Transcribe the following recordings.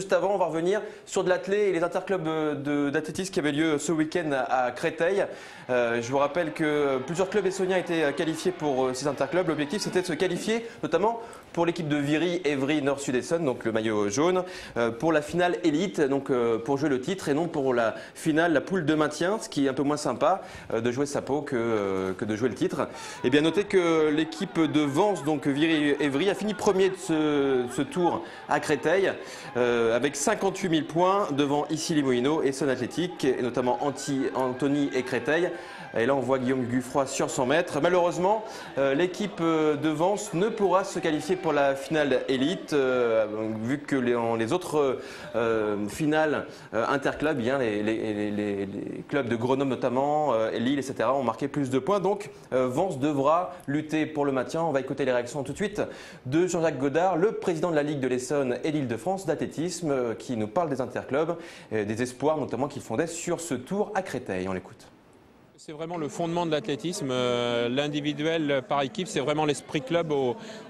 Juste avant, on va revenir sur de l'athlé et les interclubs d'athlétisme qui avaient lieu ce week-end à Créteil. Je vous rappelle que plusieurs clubs essonniens étaient qualifiés pour ces interclubs. L'objectif, c'était de se qualifier, notamment pour l'équipe de Viry-Evry Nord-Sud-Essonne, donc le maillot jaune, pour la finale élite, donc pour jouer le titre et non pour la finale, la poule de maintien, ce qui est un peu moins sympa de jouer sa peau que de jouer le titre. Et bien, notez que l'équipe de Vence, donc Viry-Evry, a fini premier de ce tour à Créteil. Avec 58 000 points devant Issy-les-Moulineaux et Essonne Athlétique, et notamment Antony et Créteil. Et là, on voit Guillaume Guffroy sur 100 mètres. Malheureusement, l'équipe de Vence ne pourra se qualifier pour la finale élite, vu que les autres finales interclubs, les clubs de Grenoble notamment, Lille, etc., ont marqué plus de points. Donc, Vence devra lutter pour le maintien. On va écouter les réactions tout de suite de Jean-Jacques Godard, le président de la Ligue de l'Essonne et de l'Île de France d'athlétisme, qui nous parle des interclubs, des espoirs notamment qu'il fondait sur ce tour à Créteil. On l'écoute. C'est vraiment le fondement de l'athlétisme, l'individuel par équipe, c'est vraiment l'esprit club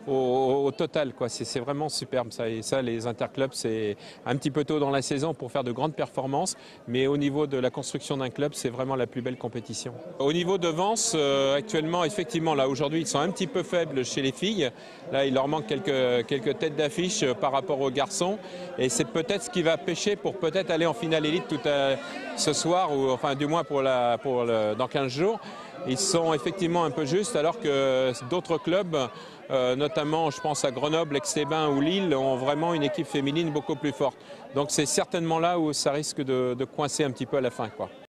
au total. C'est vraiment superbe ça. Et ça, les interclubs, c'est un petit peu tôt dans la saison pour faire de grandes performances, mais au niveau de la construction d'un club, c'est vraiment la plus belle compétition. Au niveau de Vence, actuellement, effectivement, là aujourd'hui, ils sont un petit peu faibles chez les filles. Là, il leur manque quelques têtes d'affiche par rapport aux garçons, et c'est peut-être ce qui va pêcher pour peut-être aller en finale élite ce soir, ou enfin du moins dans 15 jours. Ils sont effectivement un peu justes, alors que d'autres clubs, notamment je pense à Grenoble, Extébin ou Lille, ont vraiment une équipe féminine beaucoup plus forte. Donc c'est certainement là où ça risque de coincer un petit peu à la fin.